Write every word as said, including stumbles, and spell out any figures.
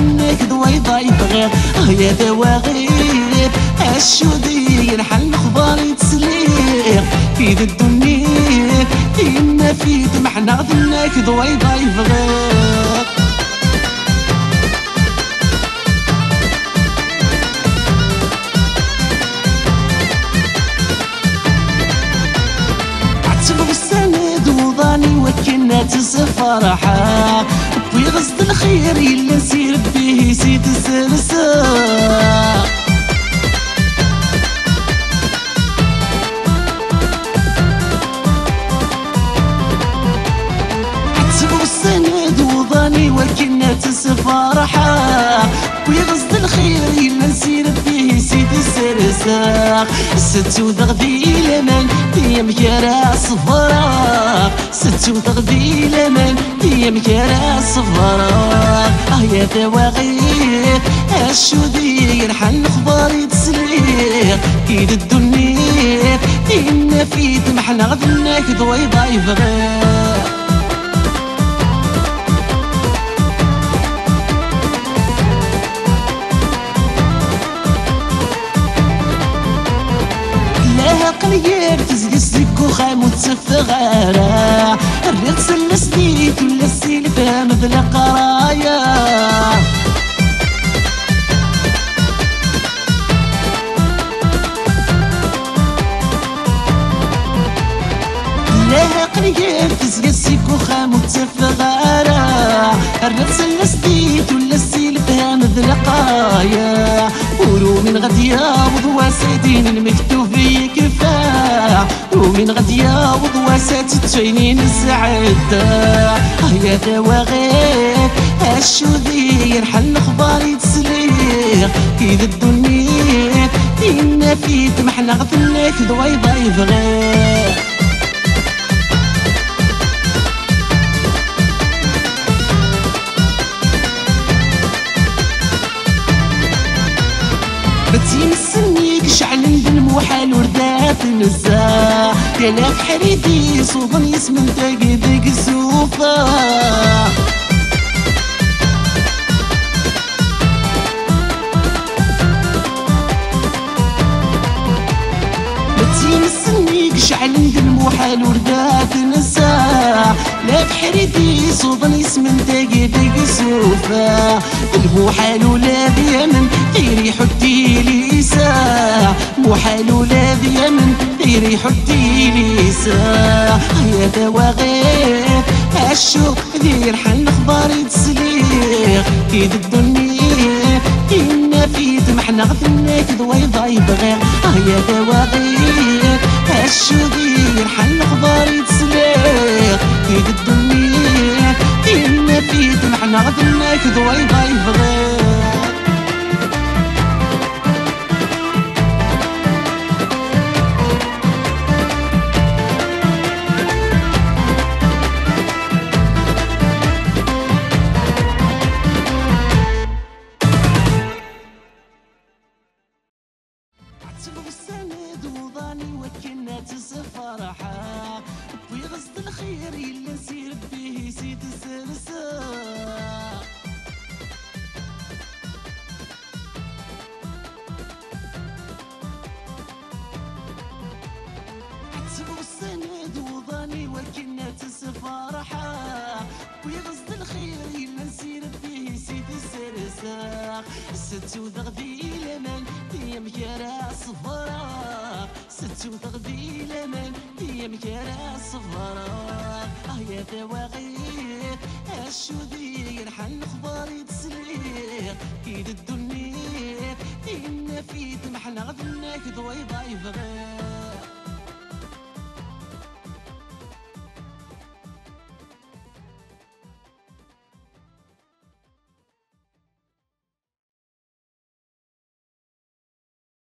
ناخد ويضا يبغيض غيابة وغريب الشودين حل خبار يتسليق في ذا الدنيا كيما في دمحنا ناخد ويضا يبغيض عتبوا السند وضاني وكنا تسفرحا في غصد الخير يلا نسير به سيد السلسة عتبوا السند وضاني وكنا تسفرحا في غصد الخير يلا نسير به سيد السلسة ستو دغدي لمن ديم كرا صفراء ستو دغدي لمن ديم كرا صفراء اه يا دواغيب الشودين حل خبار يتسليق كيد الدنيا ديمنا في دمحنا غدنا كدوي ضايف غير قليل تزق السك وخام وتسفغانا الريق سلس ديك ولا السلفه مثل قرايا لا قليل تزق السك وخام وتسفغانا الريق سلس ديك ولا السلفه مثل قرايا ومن غدي ياوض واسدين المكتوب يكفى ومن غدي ياوض واسات التعينين السعادة اه يا دواغيب الشودين حل خبار يتسليق كيد الدنيا ديما في دمحنا غدنا كدوا يضايف غير بتيمسنيك شعلن بالموحال وردات النزاع كلام حريدي صوبا يسمن تاقدك السوفا بتيمسنيك شعلن بالموحال وردات النزاع لا بحريدي صوبا يسمن تاقدك السوفا الموحال ولا بيمن ديري حدي لي ساع محال ولا بيمن ديري حدي لي ساع يا دواغيب الشوق دير حل خبار يتسليق كيد الدنيا كيما في دمحنا غدنا كدوا يضايب غير يا دواغيب الشوق دير حل خبار يتسليق كيد الدنيا كيما في دمحنا غدنا كدوا يضايب غير ستو دغدي لمن ديم كرا صفراء ستو دغدي لمن ديم كرا صفراء اه يا دواغيب الشودين حل خبار يتسليق كيد الدنيا ديمنا في دمحنا غدنا كدوا يضايف غير